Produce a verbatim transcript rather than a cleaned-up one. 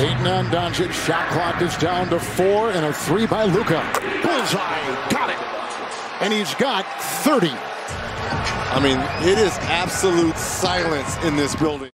Aiton on Doncic. Shot clock is down to four, and a three by Luka. Bullseye. Got it. And he's got thirty. I mean, it is absolute silence in this building.